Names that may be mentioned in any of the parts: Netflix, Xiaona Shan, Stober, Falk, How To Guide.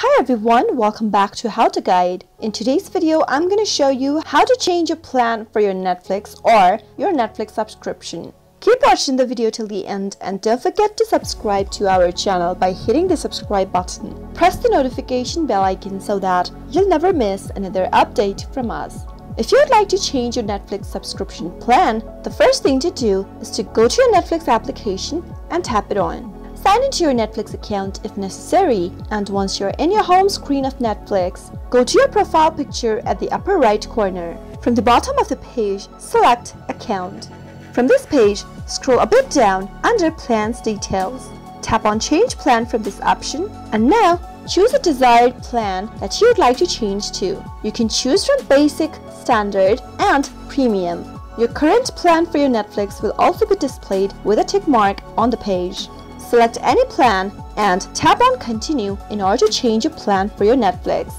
Hi everyone, welcome back to How To Guide. In today's video, I'm going to show you how to change a plan for your Netflix or your Netflix subscription. Keep watching the video till the end and don't forget to subscribe to our channel by hitting the subscribe button. Press the notification bell icon so that you'll never miss another update from us. If you'd like to change your Netflix subscription plan, the first thing to do is to go to your Netflix application and tap it on. Sign into your Netflix account if necessary, and once you're in your home screen of Netflix, go to your profile picture at the upper right corner. From the bottom of the page, select Account. From this page, scroll a bit down under Plans Details. Tap on Change Plan from this option, and now choose a desired plan that you'd like to change to. You can choose from Basic, Standard, and Premium. Your current plan for your Netflix will also be displayed with a tick mark on the page. Select any plan and tap on Continue in order to change a plan for your Netflix.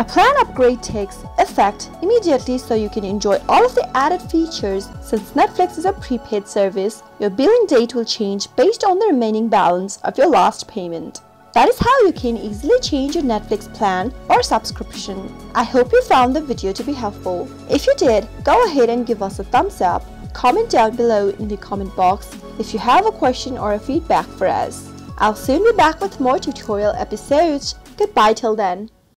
A plan upgrade takes effect immediately, so you can enjoy all of the added features. Since Netflix is a prepaid service, your billing date will change based on the remaining balance of your last payment. That is how you can easily change your Netflix plan or subscription. I hope you found the video to be helpful. If you did, go ahead and give us a thumbs up. Comment down below in the comment box if you have a question or a feedback for us. I'll soon be back with more tutorial episodes. Goodbye till then.